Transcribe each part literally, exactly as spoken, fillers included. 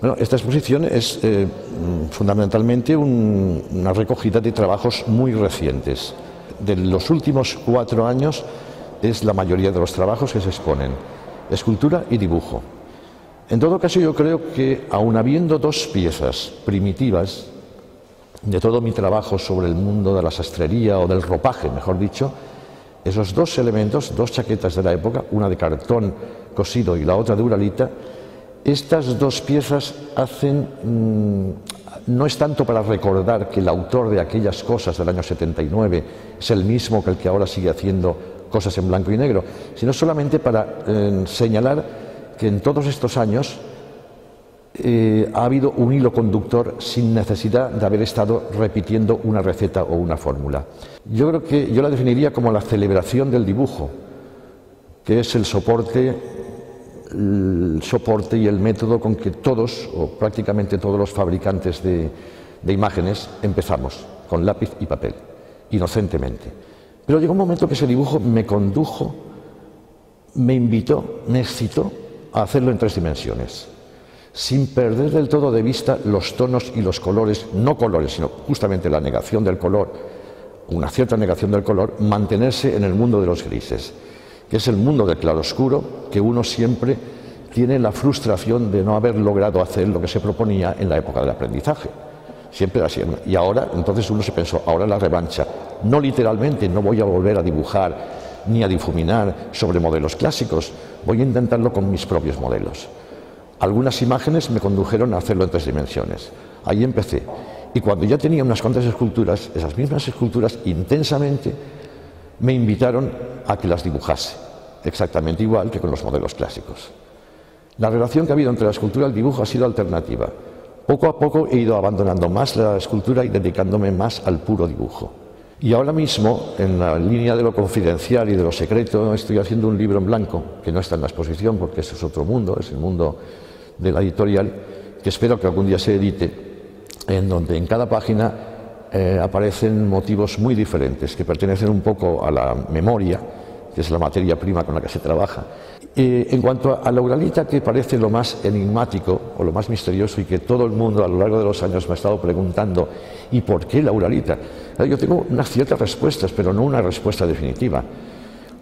Bueno, esta exposición es eh, fundamentalmente un, una recogida de trabajos muy recientes. De los últimos cuatro años es la mayoría de los trabajos que se exponen, escultura y dibujo. En todo caso, yo creo que, aun habiendo dos piezas primitivas de todo mi trabajo sobre el mundo de la sastrería o del ropaje, mejor dicho, esos dos elementos, dos chaquetas de la época, una de cartón cosido y la otra de uralita, estas dos piezas hacen, mmm, no es tanto para recordar que el autor de aquellas cosas del año setenta y nueve es el mismo que el que ahora sigue haciendo cosas en blanco y negro, sino solamente para eh, señalar que en todos estos años eh, ha habido un hilo conductor sin necesidad de haber estado repitiendo una receta o una fórmula. Yo creo que yo la definiría como la celebración del dibujo, que es el soporte el soporte y el método con que todos, o prácticamente todos los fabricantes de, de imágenes, empezamos, con lápiz y papel, inocentemente. Pero llegó un momento que ese dibujo me condujo, me invitó, me excitó a hacerlo en tres dimensiones, sin perder del todo de vista los tonos y los colores, no colores, sino justamente la negación del color, una cierta negación del color, mantenerse en el mundo de los grises, que es el mundo del claroscuro, que uno siempre tiene la frustración de no haber logrado hacer lo que se proponía en la época del aprendizaje. Siempre así. Y ahora, entonces uno se pensó, ahora la revancha. No literalmente, no voy a volver a dibujar ni a difuminar sobre modelos clásicos, voy a intentarlo con mis propios modelos. Algunas imágenes me condujeron a hacerlo en tres dimensiones. Ahí empecé. Y cuando ya tenía unas cuantas esculturas, esas mismas esculturas intensamente me invitaron a que las dibujase, exactamente igual que con los modelos clásicos. La relación que ha habido entre la escultura y el dibujo ha sido alternativa. Poco a poco he ido abandonando más la escultura y dedicándome más al puro dibujo. Y ahora mismo, en la línea de lo confidencial y de lo secreto, estoy haciendo un libro en blanco, que no está en la exposición porque ese es otro mundo, es el mundo de la editorial, que espero que algún día se edite, en donde en cada página Eh, aparecen motivos muy diferentes que pertenecen un poco a la memoria, que es la materia prima con la que se trabaja. Eh, en cuanto a la uralita, que parece lo más enigmático o lo más misterioso y que todo el mundo a lo largo de los años me ha estado preguntando, ¿y por qué la uralita? Eh, yo tengo unas ciertas respuestas, pero no una respuesta definitiva.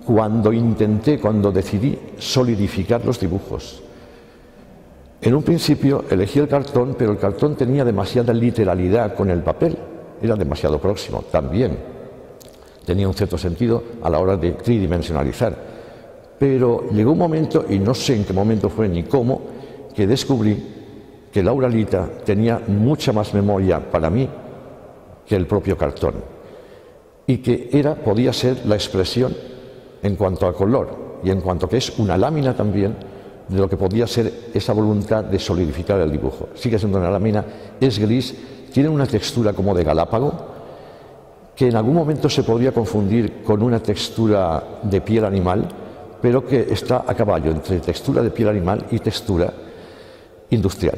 Cuando intenté, cuando decidí solidificar los dibujos, en un principio elegí el cartón, pero el cartón tenía demasiada literalidad con el papel. Era demasiado próximo, también tenía un cierto sentido a la hora de tridimensionalizar, pero llegó un momento, y no sé en qué momento fue ni cómo, que descubrí que la uralita tenía mucha más memoria para mí que el propio cartón, y que era, podía ser la expresión en cuanto al color y en cuanto que es una lámina también, de lo que podía ser esa voluntad de solidificar el dibujo. Sigue siendo una lámina, es gris, tiene una textura como de galápago, que en algún momento se podría confundir con una textura de piel animal, pero que está a caballo entre textura de piel animal y textura industrial.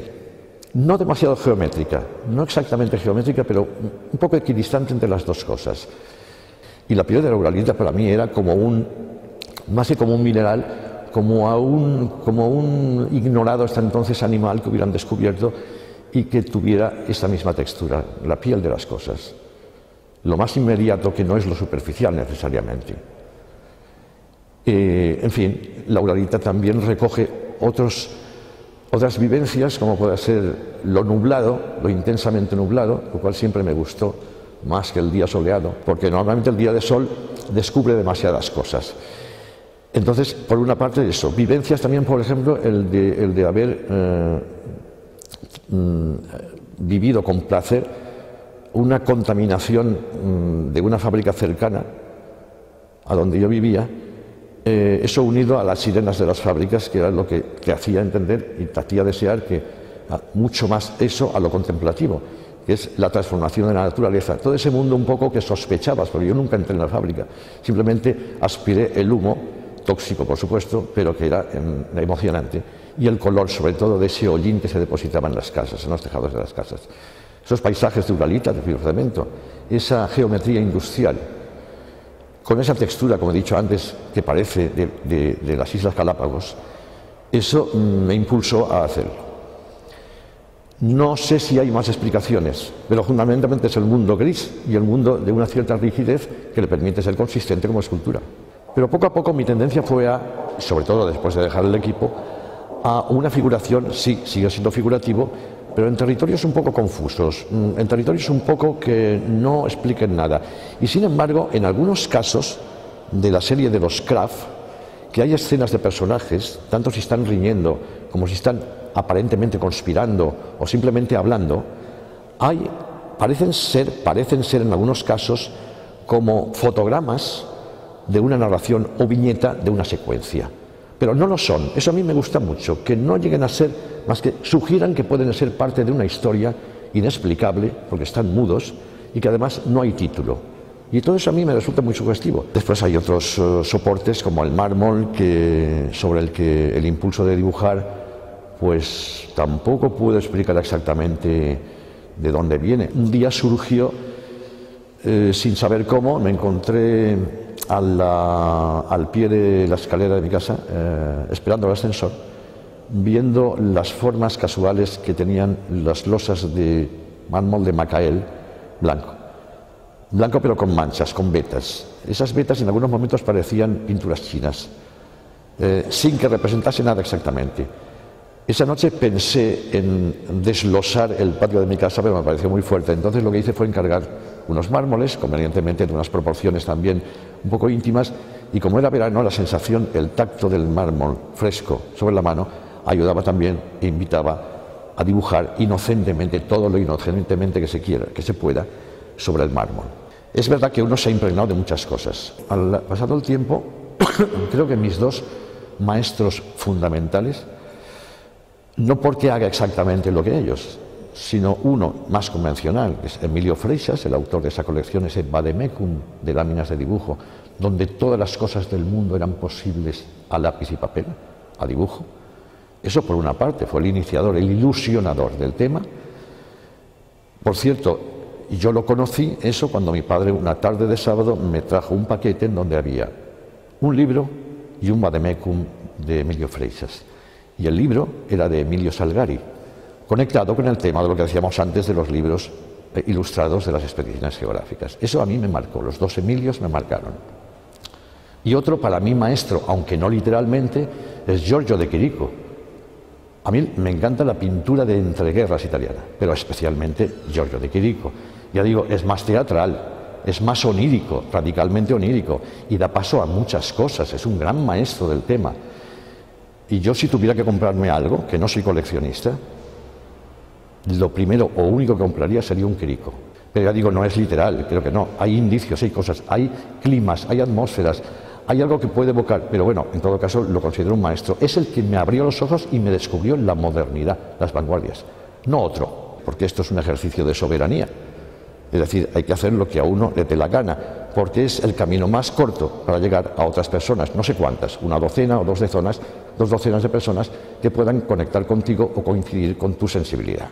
No demasiado geométrica, no exactamente geométrica, pero un poco equidistante entre las dos cosas. Y la piel de la uralita para mí era como un, más que como un mineral, como, a un, como un ignorado hasta entonces animal que hubieran descubierto, y que tuviera esa misma textura, la piel de las cosas. Lo más inmediato, que no es lo superficial necesariamente. Eh, en fin, la uralita también recoge otros, otras vivencias, como puede ser lo nublado, lo intensamente nublado, lo cual siempre me gustó más que el día soleado, porque normalmente el día de sol descubre demasiadas cosas. Entonces, por una parte eso, vivencias también, por ejemplo, el de, el de haber Eh, vivido con placer una contaminación de una fábrica cercana a donde yo vivía, eh, eso unido a las sirenas de las fábricas, que era lo que te hacía entender y te hacía desear que mucho más eso a lo contemplativo, que es la transformación de la naturaleza, todo ese mundo un poco que sospechabas, porque yo nunca entré en la fábrica, simplemente aspiré el humo, tóxico por supuesto, pero que era emocionante, y el color, sobre todo, de ese hollín que se depositaba en las casas, en los tejados de las casas. Esos paisajes de uralita, de fibrocemento, esa geometría industrial, con esa textura, como he dicho antes, que parece de, de, de las Islas Galápagos, eso me impulsó a hacerlo. No sé si hay más explicaciones, pero fundamentalmente es el mundo gris y el mundo de una cierta rigidez que le permite ser consistente como escultura. Pero poco a poco mi tendencia fue a, sobre todo después de dejar el equipo, a una figuración, sí, sigue siendo figurativo, pero en territorios un poco confusos, en territorios un poco que no expliquen nada. Y sin embargo, en algunos casos de la serie de los Kraft, que hay escenas de personajes, tanto si están riñendo como si están aparentemente conspirando o simplemente hablando, hay, parecen ser, parecen ser en algunos casos como fotogramas de una narración o viñeta de una secuencia. Pero no lo son. Eso a mí me gusta mucho, que no lleguen a ser más que sugieran que pueden ser parte de una historia inexplicable, porque están mudos y que además no hay título. Y todo eso a mí me resulta muy sugestivo. Después hay otros uh, soportes como el mármol, que, sobre el que el impulso de dibujar pues tampoco puedo explicar exactamente de dónde viene. Un día surgió, eh, sin saber cómo, me encontré a la, al pie de la escalera de mi casa, eh, esperando el ascensor, viendo las formas casuales que tenían las losas de mármol de Macael blanco. Blanco pero con manchas, con vetas. Esas vetas en algunos momentos parecían pinturas chinas, eh, sin que representase nada exactamente. Esa noche pensé en desglosar el patio de mi casa, pero me pareció muy fuerte. Entonces lo que hice fue encargar unos mármoles, convenientemente de unas proporciones también un poco íntimas, y como era verano, la sensación, el tacto del mármol fresco sobre la mano, ayudaba también e invitaba a dibujar inocentemente, todo lo inocentemente que se quiera, que se pueda, sobre el mármol. Es verdad que uno se ha impregnado de muchas cosas. Al pasado el tiempo, creo que mis dos maestros fundamentales, no porque haga exactamente lo que ellos, sino uno más convencional, que es Emilio Freixas, el autor de esa colección, ese vademecum de láminas de dibujo, donde todas las cosas del mundo eran posibles a lápiz y papel, a dibujo. Eso por una parte, fue el iniciador, el ilusionador del tema. Por cierto, yo lo conocí, eso, cuando mi padre una tarde de sábado me trajo un paquete en donde había un libro y un vademecum de Emilio Freixas. Y el libro era de Emilio Salgari, conectado con el tema de lo que decíamos antes de los libros ilustrados de las expediciones geográficas. Eso a mí me marcó, los dos Emilios me marcaron. Y otro para mí maestro, aunque no literalmente, es Giorgio de Chirico. A mí me encanta la pintura de entreguerras italiana, pero especialmente Giorgio de Chirico. Ya digo, es más teatral, es más onírico, radicalmente onírico, y da paso a muchas cosas, es un gran maestro del tema. Y yo, si tuviera que comprarme algo, que no soy coleccionista, lo primero o único que compraría sería un Chirico. Pero ya digo, no es literal, creo que no. Hay indicios, hay cosas, hay climas, hay atmósferas, hay algo que puede evocar. Pero bueno, en todo caso lo considero un maestro. Es el que me abrió los ojos y me descubrió la modernidad, las vanguardias. No otro, porque esto es un ejercicio de soberanía. Es decir, hay que hacer lo que a uno le dé la gana, porque es el camino más corto para llegar a otras personas, no sé cuántas, una docena o dos docenas, dos docenas de personas que puedan conectar contigo o coincidir con tu sensibilidad.